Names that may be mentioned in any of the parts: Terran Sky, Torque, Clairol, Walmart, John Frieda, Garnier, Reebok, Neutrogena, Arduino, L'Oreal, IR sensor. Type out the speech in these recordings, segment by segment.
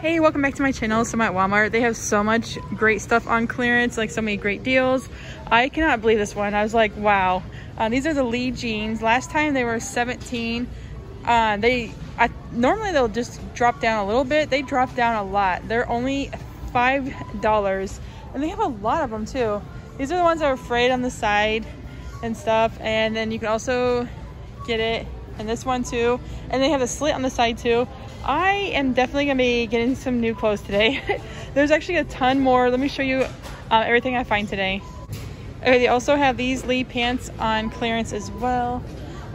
Hey, welcome back to my channel. So I'm at Walmart. They have so much great stuff on clearance, like so many great deals. I cannot believe this one. I was like, wow. These are the Lee jeans. Last time they were $17. Normally they'll just drop down a little bit. They dropped down a lot. They're only $5 and they have a lot of them too. These are the ones that are frayed on the side and stuff. And then you can also get it in this one too. And they have a slit on the side too. I am definitely gonna be getting some new clothes today. There's actually a ton more. Let me show you everything I find today. Okay, they also have these Lee pants on clearance as well.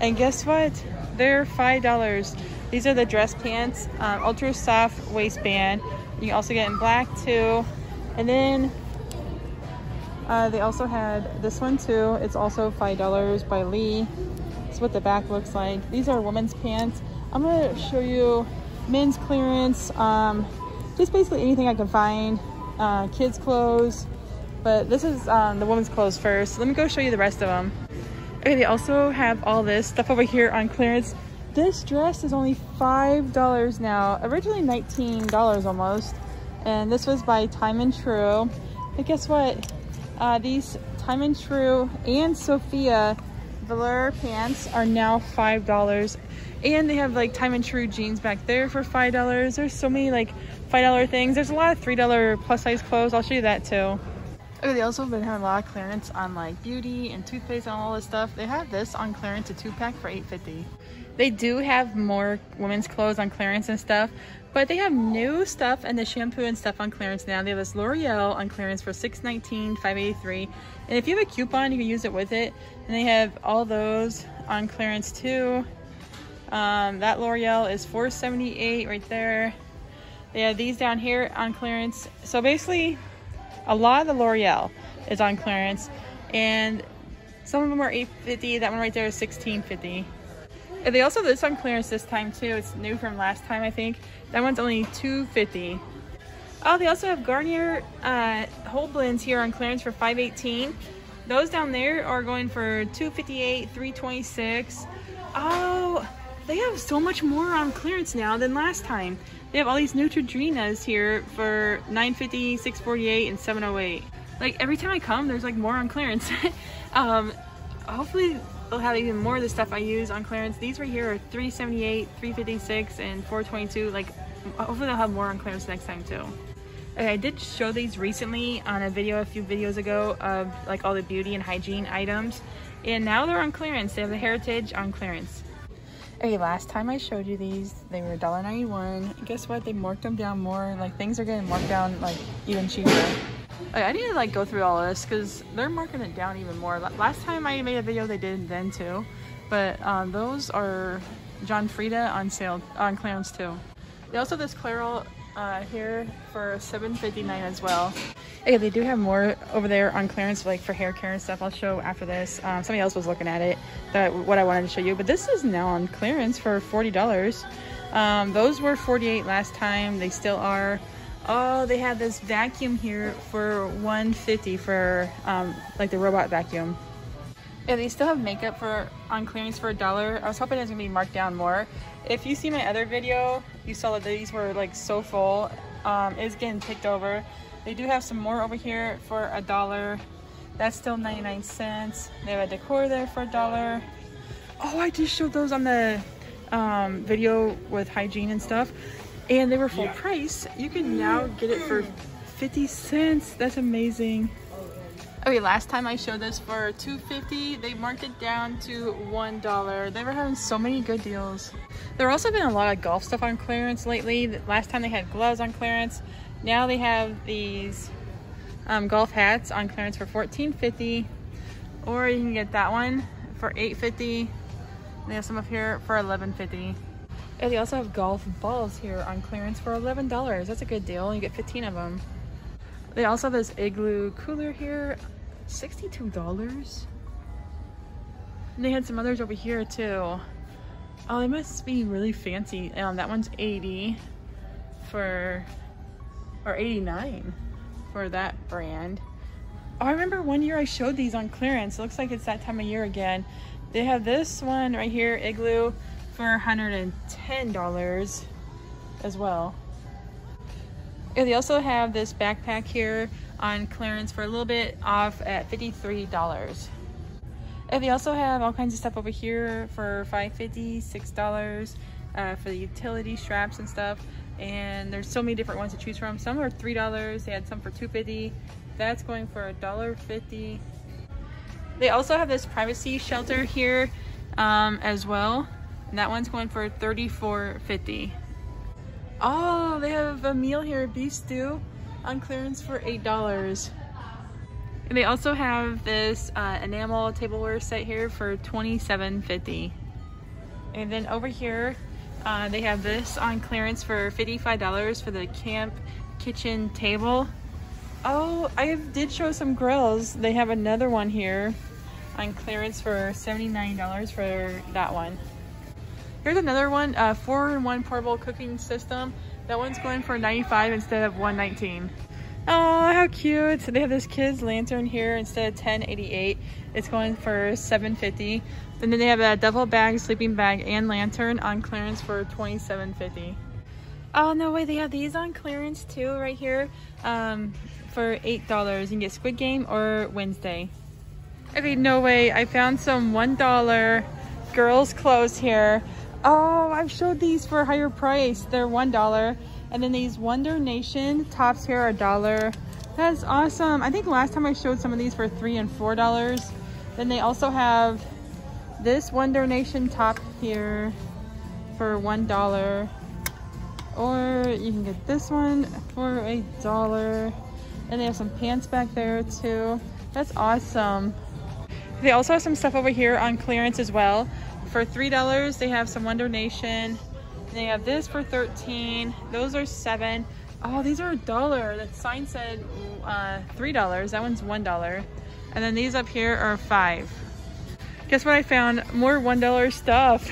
And guess what? They're $5. These are the dress pants, ultra soft waistband. You can also get in black too. And then they also had this one too. It's also $5 by Lee. It's what the back looks like. These are women's pants. I'm gonna show you men's clearance, just basically anything I can find, kids clothes, but this is the women's clothes first. Let me go show you the rest of them. Okay, they also have all this stuff over here on clearance. This dress is only $5 now, originally $19 almost, and this was by Time & True. But guess what, these Time & True and Sophia velour pants are now $5. And they have like Time & True jeans back there for $5. There's so many like $5 things. There's a lot of $3 plus size clothes. I'll show you that too. Okay, they also have been having a lot of clearance on like beauty and toothpaste and all this stuff. They have this on clearance, a 2-pack for $8.50. They do have more women's clothes on clearance and stuff, but they have new stuff and the shampoo and stuff on clearance now. They have this L'Oreal on clearance for $6.19, $5.83. And if you have a coupon, you can use it with it. And they have all those on clearance too. That L'Oreal is $4.78 right there. They have these down here on clearance. So basically, a lot of the L'Oreal is on clearance, and some of them are $8.50. That one right there is $16.50. And they also have this on clearance this time too. It's new from last time, I think. That one's only $2.50. Oh, they also have Garnier whole blends here on clearance for $5.18. Those down there are going for $2.58, $3.26. Oh. They have so much more on clearance now than last time. They have all these Neutrogenas here for $9.50, $6.48, and $7.08. Like every time I come, there's like more on clearance. Hopefully they'll have even more of the stuff I use on clearance. These right here are $3.78, $3.56, and $4.22. Like hopefully they'll have more on clearance next time too. Okay, I did show these recently on a video a few videos ago of like all the beauty and hygiene items. And now they're on clearance. They have the Heritage on clearance. Okay, last time I showed you these, they were $1.91. Guess what? They marked them down more. Like things are getting marked down like even cheaper. Okay, I need to like go through all of this because they're marking it down even more. Last time I made a video, they did then too. But those are John Frieda on sale on clearance too. They also have this Clairol here for $7.59 as well. Okay, they do have more over there on clearance like for hair care and stuff. I'll show after this. Somebody else was looking at it, what I wanted to show you, but this is now on clearance for $40. Those were $48 last time. They still are. Oh, they have this vacuum here for $1.50 for like the robot vacuum. Yeah, they still have makeup on clearance for $1. I was hoping it was gonna be marked down more. If you see my other video, you saw that these were like so full. It's getting picked over. They do have some more over here for $1. That's still 99 cents. They have a decor there for $1. Oh, I just showed those on the video with hygiene and stuff, and they were full price. You can now get it for 50 cents. That's amazing. Okay, last time I showed this for $2.50. They marked it down to $1. They were having so many good deals. There have also been a lot of golf stuff on clearance lately. Last time they had gloves on clearance. Now they have these golf hats on clearance for $14.50, or you can get that one for $8.50. They have some up here for $11.50. And they also have golf balls here on clearance for $11. That's a good deal. You get 15 of them. They also have this Igloo cooler here, $62. And they had some others over here too. Oh, they must be really fancy. That one's $89 for that brand. Oh, I remember one year I showed these on clearance. It looks like it's that time of year again. They have this one right here, Igloo, for $110 as well. And they also have this backpack here on clearance for a little bit off at $53. And they also have all kinds of stuff over here for $5.50, $6 for the utility straps and stuff. And there's so many different ones to choose from. Some are $3. They had some for $2.50. That's going for $1.50. They also have this privacy shelter here as well. And that one's going for $34.50. Oh, they have a meal here, beef stew, on clearance for $8. And they also have this enamel tableware set here for $27.50. And then over here, they have this on clearance for $55 for the camp kitchen table. Oh, I did show some grills. They have another one here on clearance for $79 for that one. Here's another one, 4-in-1 portable cooking system. That one's going for $95 instead of $119. Oh, how cute. So they have this kid's lantern here instead of $10.88. It's going for $7.50. And then they have a duffel bag, sleeping bag, and lantern on clearance for $27.50. Oh, no way. They have these on clearance too right here for $8. You can get Squid Game or Wednesday. Okay, no way. I found some $1 girls' clothes here. Oh, I've showed these for a higher price. They're $1. And then these Wonder Nation tops here are $1. That's awesome. I think last time I showed some of these for $3 and $4. Then they also have this Wonder Nation top here for $1. Or you can get this one for $1. And they have some pants back there too. That's awesome. They also have some stuff over here on clearance as well. For $3, they have some Wonder Nation. They have this for $13. Those are $7. Oh, these are $1. That sign said $3. That one's $1. And then these up here are $5. Guess what I found? More $1 stuff.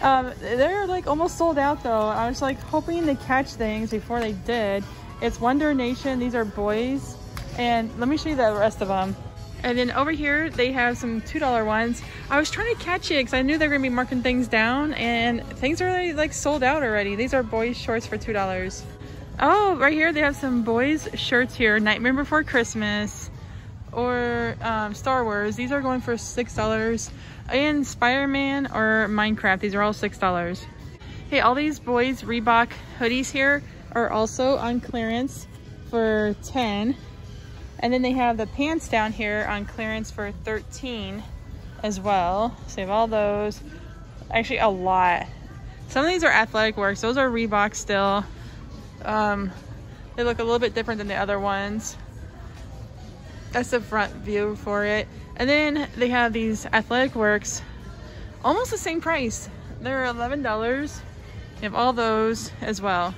They're like almost sold out though. I was like hoping to catch things before they did. It's Wonder Nation. These are boys. And let me show you the rest of them. And then over here, they have some $2 ones. I was trying to catch it because I knew they were going to be marking things down, and things are like sold out already. These are boys shorts for $2. Oh, right here, they have some boys shirts here. Nightmare Before Christmas or Star Wars. These are going for $6. And Spider-Man or Minecraft. These are all $6. Hey, all these boys Reebok hoodies here are also on clearance for $10. And then they have the pants down here on clearance for $13 as well. So they have all those. Actually, a lot. Some of these are athletic works. Those are Reebok still. They look a little bit different than the other ones. That's the front view for it. And then they have these athletic works. Almost the same price. They're $11. They have all those as well.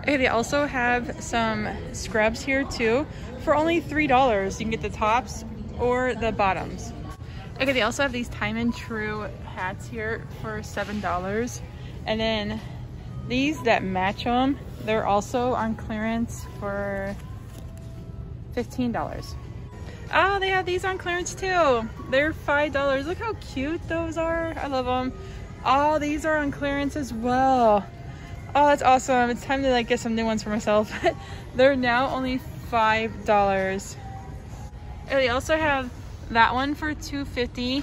Okay, they also have some scrubs here too for only $3. You can get the tops or the bottoms. Okay, they also have these Time and True hats here for $7. And then these that match them, they're also on clearance for $15. Oh, they have these on clearance too. They're $5. Look how cute those are. I love them. Oh, these are on clearance as well. Oh, that's awesome. It's time to like get some new ones for myself. They're now only $5. And they also have that one for $2.50.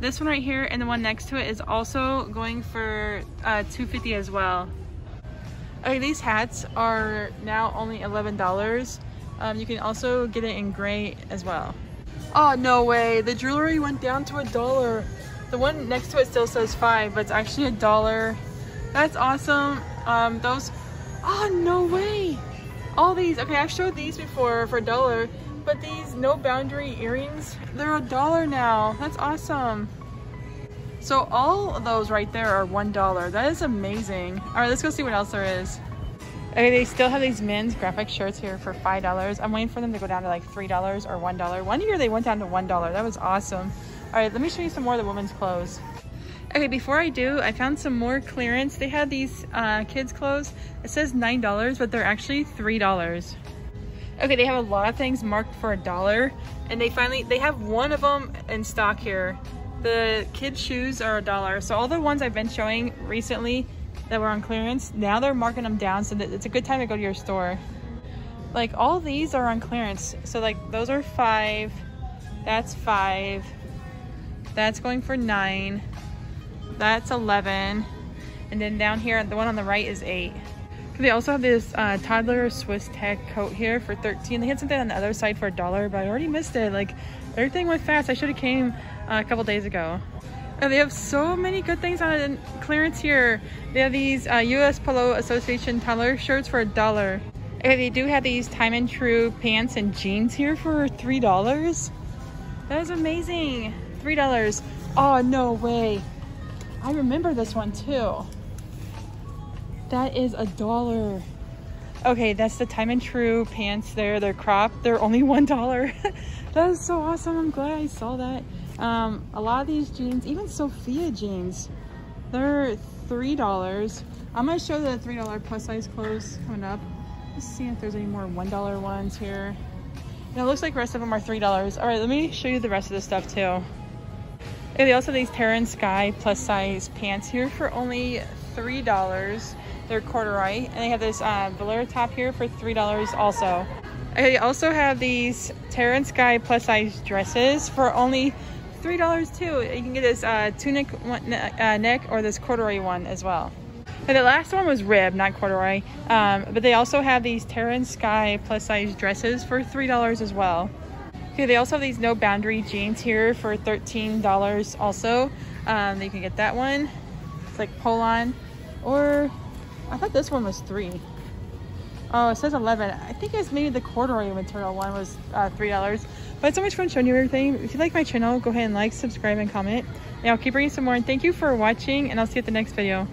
This one right here and the one next to it is also going for $2.50 as well. Okay, these hats are now only $11. You can also get it in gray as well. Oh, no way. The jewelry went down to $1. The one next to it still says $5, but it's actually $1. That's awesome. Those, oh no way, all these. Okay, I've showed these before for $1, but these No Boundary earrings, they're $1 now. That's awesome. So all of those right there are $1. That is amazing. All right, let's go see what else there is. Okay, they still have these men's graphic shirts here for $5. I'm waiting for them to go down to like $3 or $1. One year they went down to $1. That was awesome. All right, let me show you some more of the women's clothes. Okay, before I do, I found some more clearance. They had these kids' clothes. It says $9, but they're actually $3. Okay, they have a lot of things marked for $1, and they have one of them in stock here. The kids' shoes are $1. So all the ones I've been showing recently that were on clearance, now they're marking them down, so that it's a good time to go to your store. Like, all these are on clearance. So like those are $5, that's $5, that's going for $9, that's $11, and then down here, the one on the right is $8. They also have this toddler Swiss tag coat here for $13. They had something on the other side for $1, but I already missed it. Like, everything went fast. I should have came a couple days ago. And they have so many good things on clearance here. They have these U.S. Polo Association toddler shirts for $1. Okay, they do have these Time and True pants and jeans here for $3. That is amazing. $3. Oh, no way. I remember this one too. That is $1. Okay, that's the Time and True pants there. They're cropped. They're only $1. That is so awesome. I'm glad I saw that. A lot of these jeans, even Sophia jeans, they're $3. I'm going to show the $3 plus size clothes coming up. Let's see if there's any more $1 ones here. And it looks like the rest of them are $3. All right, let me show you the rest of the stuff too. And they also have these Terran Sky plus size pants here for only $3. They're corduroy, and they have this bolero top here for $3 also. They also have these Terran Sky plus size dresses for only $3 too. You can get this tunic one, neck, or this corduroy one as well. And the last one was rib, not corduroy, but they also have these Terran Sky plus size dresses for $3 as well. Okay, they also have these No Boundary jeans here for $13 also. You can get that one. It's like Polon, or I thought this one was $3. Oh, it says $11. I think it's maybe the corduroy material one was $3. But it's so much fun showing you everything. If you like my channel, go ahead and like, subscribe, and comment. And I'll keep bringing some more. And thank you for watching, and I'll see you at the next video.